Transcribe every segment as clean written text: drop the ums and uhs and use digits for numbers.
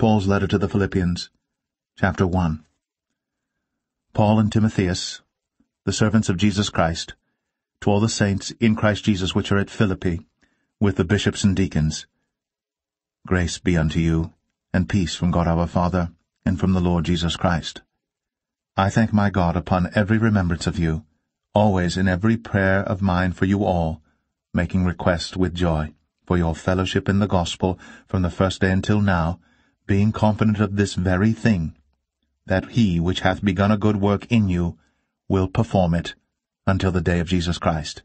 Paul's letter to the Philippians, chapter 1. Paul and Timotheus, the servants of Jesus Christ, to all the saints in Christ Jesus which are at Philippi, with the bishops and deacons. Grace be unto you, and peace from God our Father, and from the Lord Jesus Christ. I thank my God upon every remembrance of you, always in every prayer of mine for you all, making request with joy for your fellowship in the gospel from the first day until now, being confident of this very thing, that he which hath begun a good work in you will perform it until the day of Jesus Christ.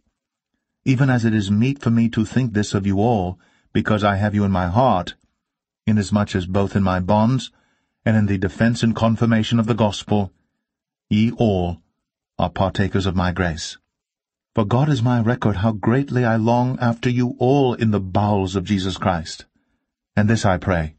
Even as it is meet for me to think this of you all, because I have you in my heart, inasmuch as both in my bonds and in the defense and confirmation of the gospel, ye all are partakers of my grace. For God is my record how greatly I long after you all in the bowels of Jesus Christ. And this I pray,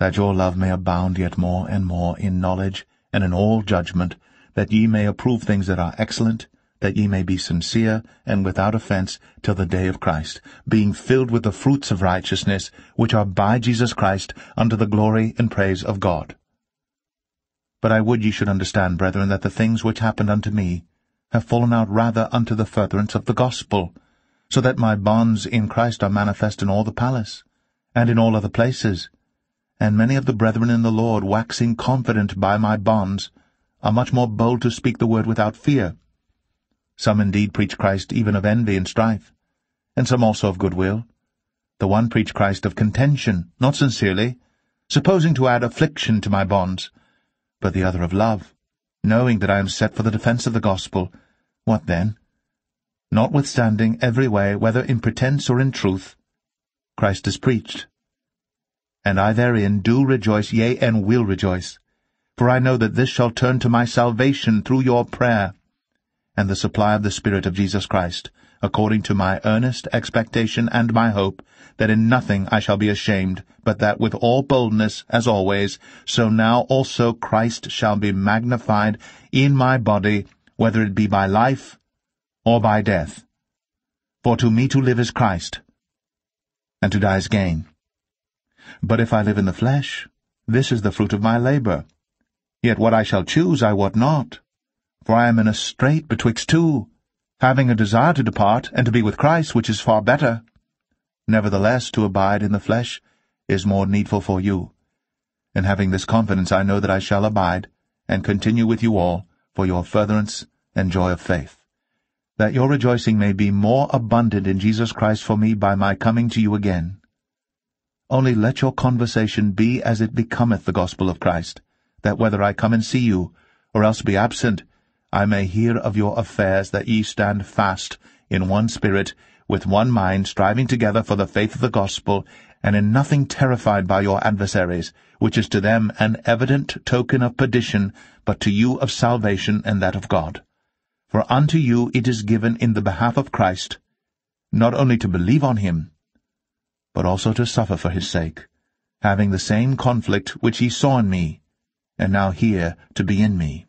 that your love may abound yet more and more in knowledge and in all judgment, that ye may approve things that are excellent, that ye may be sincere and without offense till the day of Christ, being filled with the fruits of righteousness, which are by Jesus Christ, unto the glory and praise of God. But I would ye should understand, brethren, that the things which happened unto me have fallen out rather unto the furtherance of the gospel, so that my bonds in Christ are manifest in all the palace, and in all other places. And many of the brethren in the Lord, waxing confident by my bonds, are much more bold to speak the word without fear. Some indeed preach Christ even of envy and strife, and some also of goodwill. The one preached Christ of contention, not sincerely, supposing to add affliction to my bonds, but the other of love, knowing that I am set for the defense of the gospel. What then? Notwithstanding, every way, whether in pretense or in truth, Christ is preached. And I therein do rejoice, yea, and will rejoice. For I know that this shall turn to my salvation through your prayer, and the supply of the Spirit of Jesus Christ, according to my earnest expectation and my hope, that in nothing I shall be ashamed, but that with all boldness, as always, so now also Christ shall be magnified in my body, whether it be by life or by death. For to me to live is Christ, and to die is gain. But if I live in the flesh, this is the fruit of my labor. Yet what I shall choose I wot not. For I am in a strait betwixt two, having a desire to depart, and to be with Christ, which is far better. Nevertheless, to abide in the flesh is more needful for you. And having this confidence, I know that I shall abide, and continue with you all, for your furtherance and joy of faith, that your rejoicing may be more abundant in Jesus Christ for me by my coming to you again. Only let your conversation be as it becometh the gospel of Christ, that whether I come and see you, or else be absent, I may hear of your affairs, that ye stand fast in one spirit, with one mind, striving together for the faith of the gospel, and in nothing terrified by your adversaries, which is to them an evident token of perdition, but to you of salvation and that of God. For unto you it is given in the behalf of Christ, not only to believe on him, but also to suffer for his sake, having the same conflict which ye saw in me, and now here to be in me.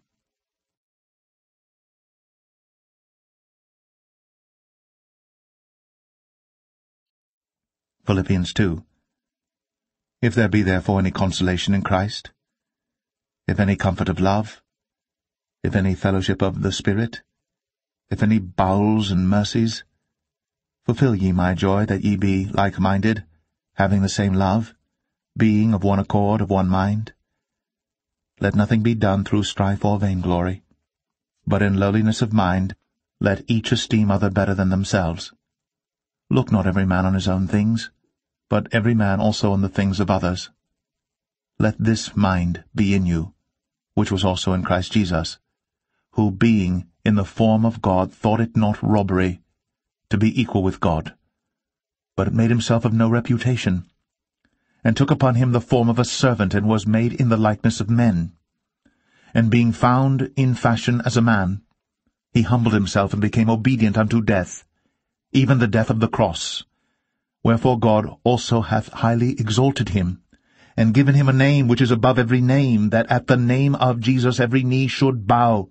Philippians 2. If there be therefore any consolation in Christ, if any comfort of love, if any fellowship of the Spirit, if any bowels and mercies, fulfill ye my joy, that ye be like-minded, having the same love, being of one accord, of one mind. Let nothing be done through strife or vainglory, but in lowliness of mind let each esteem other better than themselves. Look not every man on his own things, but every man also on the things of others. Let this mind be in you, which was also in Christ Jesus, who being in the form of God thought it not robbery to be equal with God, but made himself of no reputation, and took upon him the form of a servant, and was made in the likeness of men. And being found in fashion as a man, he humbled himself, and became obedient unto death, even the death of the cross. Wherefore God also hath highly exalted him, and given him a name which is above every name, that at the name of Jesus every knee should bow,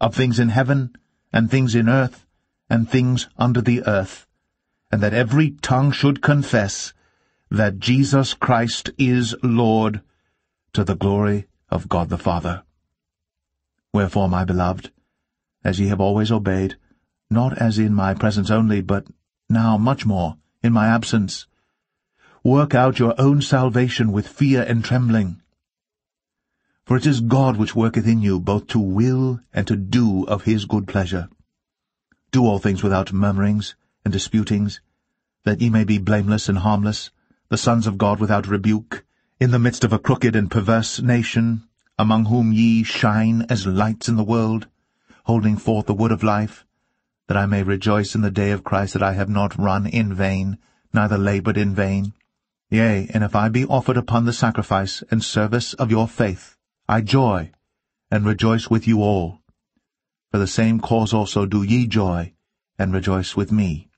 of things in heaven, and things in earth, and things under the earth, and that every tongue should confess that Jesus Christ is Lord, to the glory of God the Father. Wherefore, my beloved, as ye have always obeyed, not as in my presence only, but now much more in my absence, work out your own salvation with fear and trembling. For it is God which worketh in you, both to will and to do of his good pleasure. Do all things without murmurings and disputings, that ye may be blameless and harmless, the sons of God without rebuke, in the midst of a crooked and perverse nation, among whom ye shine as lights in the world, holding forth the word of life, that I may rejoice in the day of Christ that I have not run in vain, neither laboured in vain. Yea, and if I be offered upon the sacrifice and service of your faith, I joy, and rejoice with you all. For the same cause also do ye joy, and rejoice with me.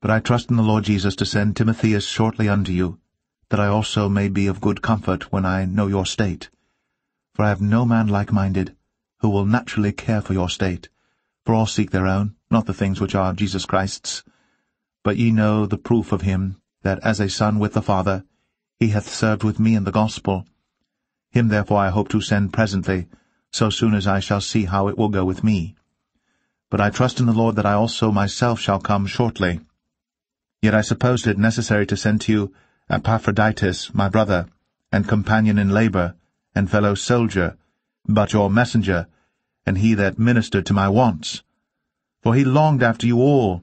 But I trust in the Lord Jesus to send Timotheus shortly unto you, that I also may be of good comfort when I know your state. For I have no man like-minded, who will naturally care for your state. For all seek their own, not the things which are Jesus Christ's. But ye know the proof of him, that as a son with the Father, he hath served with me in the gospel. Him therefore I hope to send presently, so soon as I shall see how it will go with me. But I trust in the Lord that I also myself shall come shortly. Yet I supposed it necessary to send to you Epaphroditus, my brother, and companion in labour, and fellow soldier, but your messenger, and he that ministered to my wants. For he longed after you all,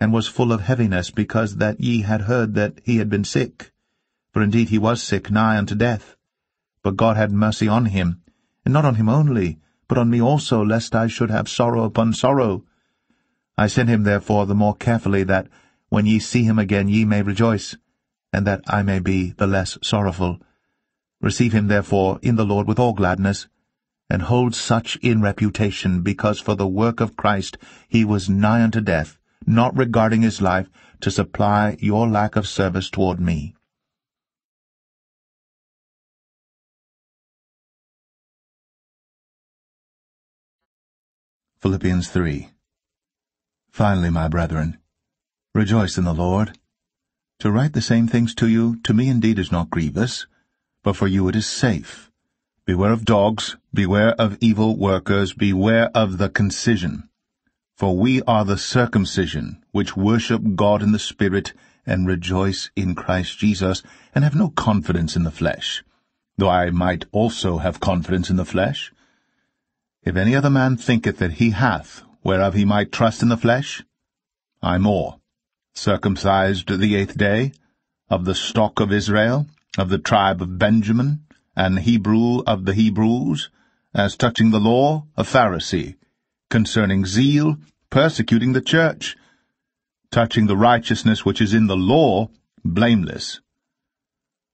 and was full of heaviness, because that ye had heard that he had been sick. For indeed he was sick, nigh unto death. But God had mercy on him, and not on him only, but on me also, lest I should have sorrow upon sorrow. I sent him therefore the more carefully, that when ye see him again ye may rejoice, and that I may be the less sorrowful. Receive him therefore in the Lord with all gladness, and hold such in reputation, because for the work of Christ he was nigh unto death, not regarding his life, to supply your lack of service toward me. Philippians 3. Finally, my brethren, rejoice in the Lord. To write the same things to you, to me indeed is not grievous, but for you it is safe. Beware of dogs, beware of evil workers, beware of the concision. For we are the circumcision, which worship God in the Spirit, and rejoice in Christ Jesus, and have no confidence in the flesh, though I might also have confidence in the flesh. If any other man thinketh that he hath, whereof he might trust in the flesh, I more, circumcised the 8th day, of the stock of Israel, of the tribe of Benjamin, an Hebrew of the Hebrews, as touching the law, a Pharisee, concerning zeal, persecuting the church, touching the righteousness which is in the law, blameless.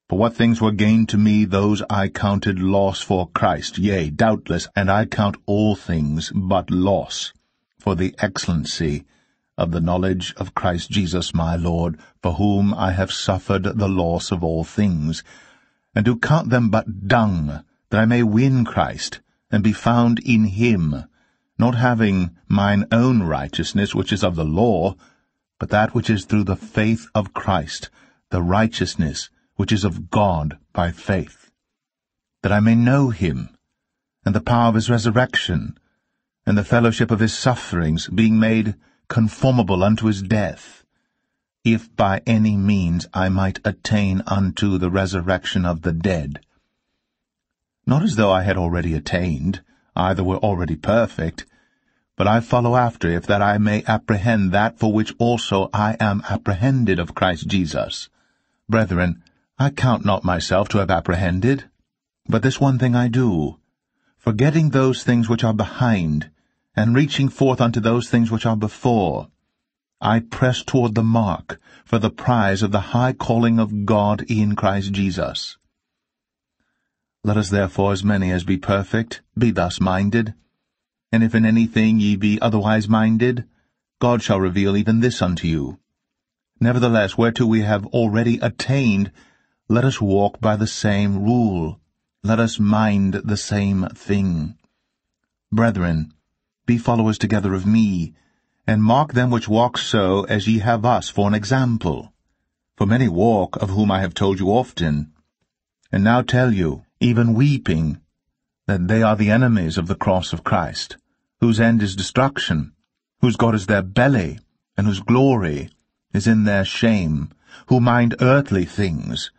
For what things were gained to me, those I counted loss for Christ, yea, doubtless, and I count all things but loss, for the excellency of the knowledge of Christ Jesus my Lord, for whom I have suffered the loss of all things, and do count them but dung, that I may win Christ, and be found in him, not having mine own righteousness which is of the law, but that which is through the faith of Christ, the righteousness which is of God by faith, that I may know him, and the power of his resurrection, and the fellowship of his sufferings, being made conformable unto his death, if by any means I might attain unto the resurrection of the dead. Not as though I had already attained, either were already perfect, but I follow after, if that I may apprehend that for which also I am apprehended of Christ Jesus. Brethren, I count not myself to have apprehended, but this one thing I do, forgetting those things which are behind, and reaching forth unto those things which are before, I press toward the mark for the prize of the high calling of God in Christ Jesus. Let us therefore, as many as be perfect, be thus minded. And if in anything ye be otherwise minded, God shall reveal even this unto you. Nevertheless, whereto we have already attained, let us walk by the same rule. Let us mind the same thing. Brethren, be followers together of me, and mark them which walk so, as ye have us for an example. For many walk, of whom I have told you often, and now tell you, even weeping, that they are the enemies of the cross of Christ, whose end is destruction, whose God is their belly, and whose glory is in their shame, who mind earthly things.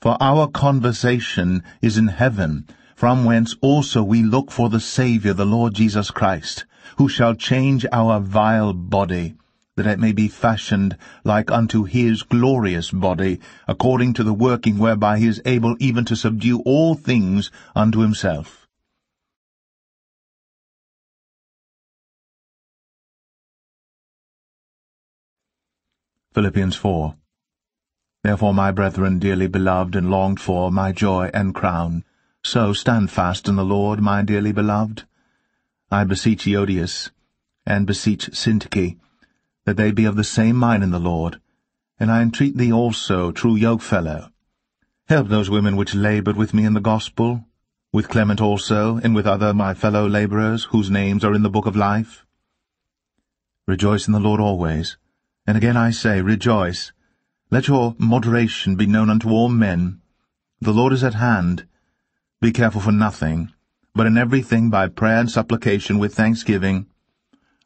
For our conversation is in heaven, from whence also we look for the Saviour, the Lord Jesus Christ, who shall change our vile body, that it may be fashioned like unto his glorious body, according to the working whereby he is able even to subdue all things unto himself. Philippians 4. Therefore, my brethren, dearly beloved and longed for, my joy and crown, so stand fast in the Lord, my dearly beloved. I beseech Euodias, and beseech Syntyche, that they be of the same mind in the Lord. And I entreat thee also, true yokefellow, help those women which laboured with me in the gospel, with Clement also, and with other my fellow labourers, whose names are in the book of life. Rejoice in the Lord always. And again I say, rejoice. Let your moderation be known unto all men. The Lord is at hand. Be careful for nothing, but in everything by prayer and supplication with thanksgiving.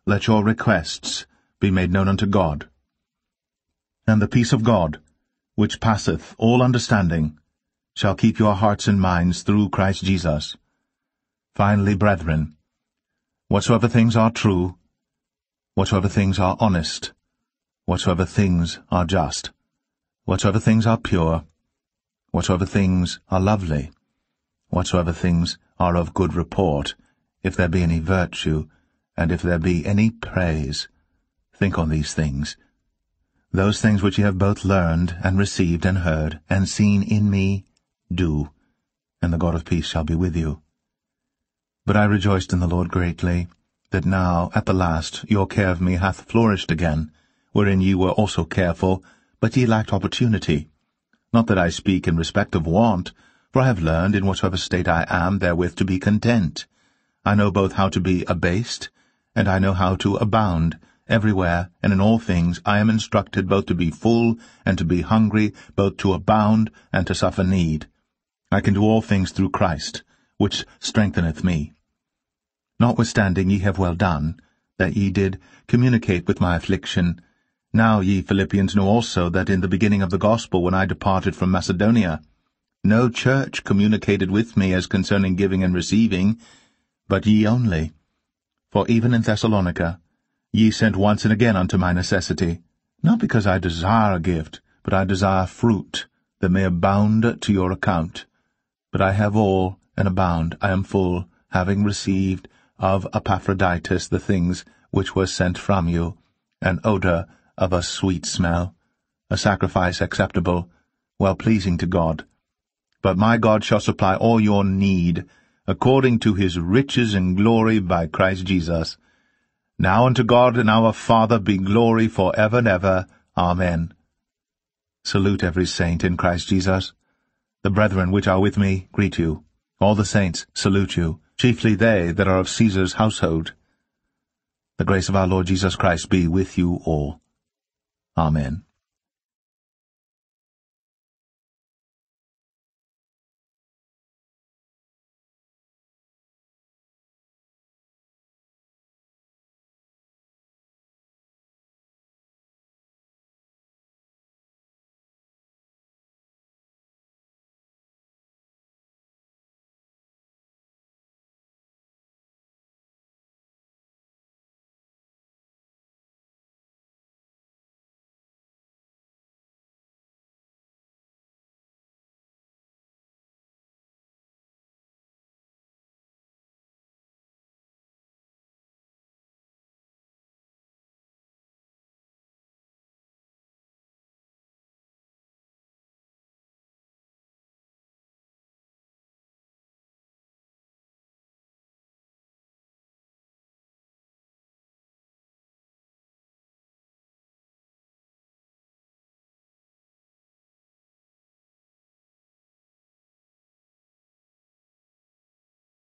Let your requests be made known unto God. And the peace of God, which passeth all understanding, shall keep your hearts and minds through Christ Jesus. Finally, brethren, whatsoever things are true, whatsoever things are honest, whatsoever things are just, whatsoever things are pure, whatsoever things are lovely, whatsoever things are of good report, if there be any virtue, and if there be any praise, think on these things. Those things which ye have both learned, and received, and heard, and seen in me, do, and the God of peace shall be with you. But I rejoiced in the Lord greatly, that now, at the last, your care of me hath flourished again, wherein ye were also careful, but ye lacked opportunity. Not that I speak in respect of want, for I have learned in whatsoever state I am therewith to be content. I know both how to be abased, and I know how to abound. Everywhere and in all things I am instructed both to be full and to be hungry, both to abound and to suffer need. I can do all things through Christ, which strengtheneth me. Notwithstanding ye have well done, that ye did communicate with my affliction. Now ye Philippians know also that in the beginning of the gospel, when I departed from Macedonia, no church communicated with me as concerning giving and receiving, but ye only. For even in Thessalonica ye sent once and again unto my necessity, not because I desire a gift, but I desire fruit, that may abound to your account. But I have all, and abound, I am full, having received of Epaphroditus the things which were sent from you, an odour of a sweet smell, a sacrifice acceptable, well-pleasing to God. But my God shall supply all your need, according to his riches and glory by Christ Jesus. Now unto God and our Father be glory for ever and ever. Amen. Salute every saint in Christ Jesus. The brethren which are with me greet you. All the saints salute you, chiefly they that are of Caesar's household. The grace of our Lord Jesus Christ be with you all. Amen.